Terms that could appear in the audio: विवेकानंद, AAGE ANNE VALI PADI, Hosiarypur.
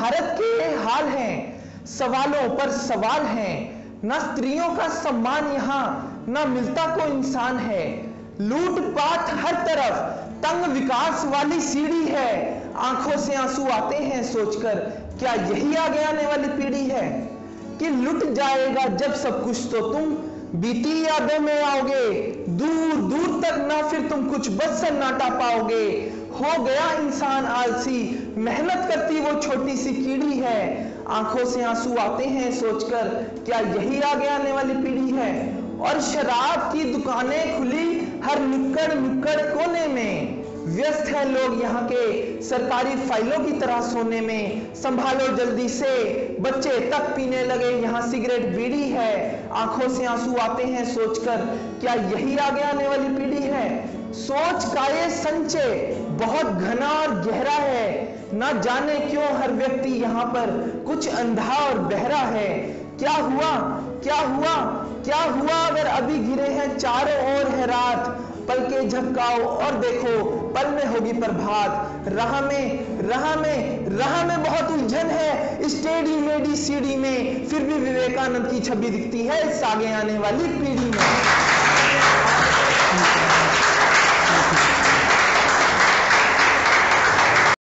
भारत के हाल हैं, सवालों पर सवाल हैं, ना स्त्रियों का सम्मान यहाँ, ना मिलता को इंसान है। लूटपाट हर तरफ, तंग विकास वाली सीढ़ी है, आंखों से आंसू आते हैं सोचकर, क्या यही आगे आने वाली पीढ़ी है? कि लुट जाएगा जब सब कुछ तो तुम बीती यादों में आओगे, दूर दूर तक ना फिर तुम कुछ बस सन्नाटा पाओगे। हो गया इंसान आलसी, मेहनत करती वो छोटी सी कीड़ी है, आंखों से आंसू आते हैं सोचकर, क्या यही आगे आने वाली पीढ़ी है? और शराब की दुकानें खुली हर नुक्कड़ नुक्कड़ कोने में, व्यस्त है लोग यहाँ के सरकारी फाइलों की तरह सोने में। संभालो जल्दी से, बच्चे तक पीने लगे यहाँ सिगरेट बीड़ी है, आंखों से आंसू आते हैं सोचकर, क्या यही आगे आने वाली पीढ़ी है? सोच का ये संचय बहुत घना और गहरा है, ना जाने क्यों हर व्यक्ति यहाँ पर कुछ अंधा और बहरा है। क्या हुआ, क्या हुआ, क्या हुआ अगर अभी घिरे हैं चारों ओर है रात, पल के झपकाओ और देखो पल में होगी प्रभात। राह में बहुत उलझन है, स्टेडी मेडी सीढ़ी में, फिर भी विवेकानंद की छवि दिखती है इस आगे आने वाली पीढ़ी में।